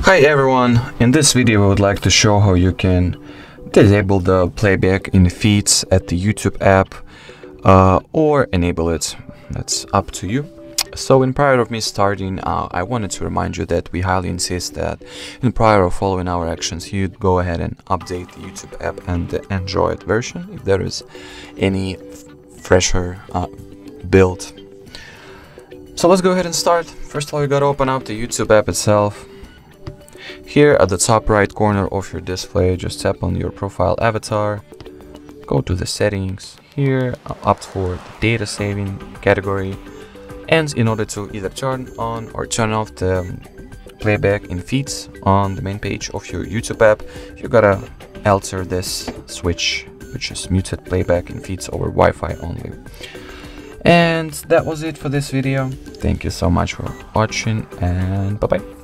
Hi everyone, in this video I would like to show how you can disable the playback in feeds at the YouTube app or enable it. That's up to you. So in prior of me starting, I wanted to remind you that we highly insist that in prior of following our actions, you'd go ahead and update the YouTube app and the Android version if there is any fresher build. So let's go ahead and start. First of all, you gotta open up the YouTube app itself. Here at the top right corner of your display, just tap on your profile avatar, go to the settings, here opt for the data saving category, and in order to either turn on or turn off the playback in feeds on the main page of your YouTube app, you gotta alter this switch, which is muted playback in feeds over Wi-Fi only. And that was it for this video. Thank you so much for watching, and bye-bye.